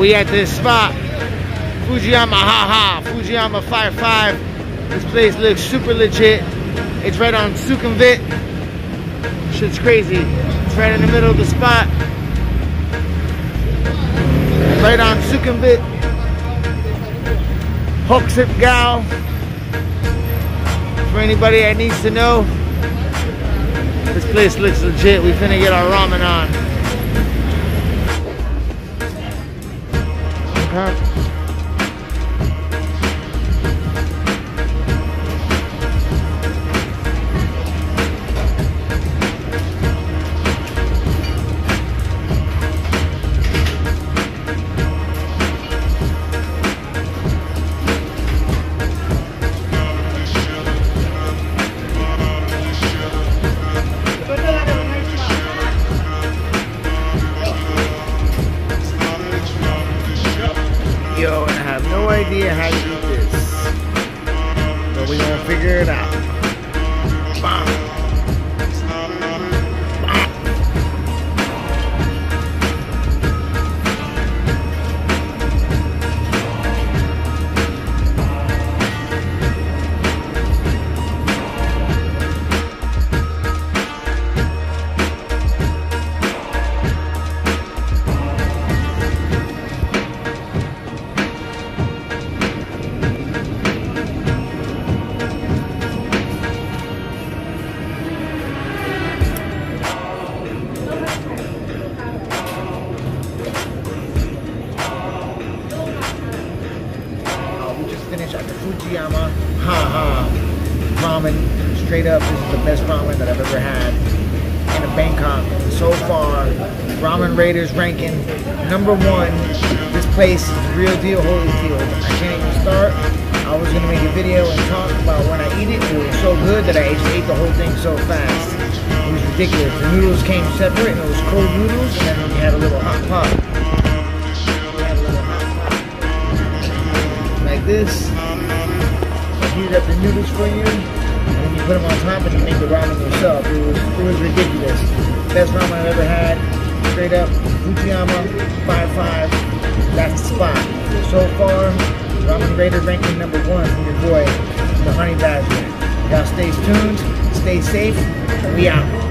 We at this spot, Fujiyama Haha, Fujiyama 55. This place looks super legit. It's right on Sukhumvit. Shit's crazy. It's right in the middle of the spot. Right on Sukhumvit. Hoksip Gao. For anybody that needs to know, this place looks legit. We finna get our ramen on. Yo, and I have no idea how to do this, but we're gonna figure it out. Bam. Fujiyama Haha ramen, straight up, this is the best ramen that I've ever had in Bangkok so far. Ramen Raiders ranking #1. This place is real deal Holyfield. I can't even start. I was gonna make a video and talk about when I eat it. It was so good that I ate the whole thing so fast. It was ridiculous. The noodles came separate, and it was cold noodles, and then we had a little hot pot. Like this. Heat up the noodles for you, and you put them on top, and you make the ramen yourself. It was ridiculous. Best ramen I've ever had. Straight up, Fujiyama 55. That's the spot. So far, Ramen Raider ranking #1 from your boy, the Honey Badger. Y'all stay tuned, stay safe, and we out.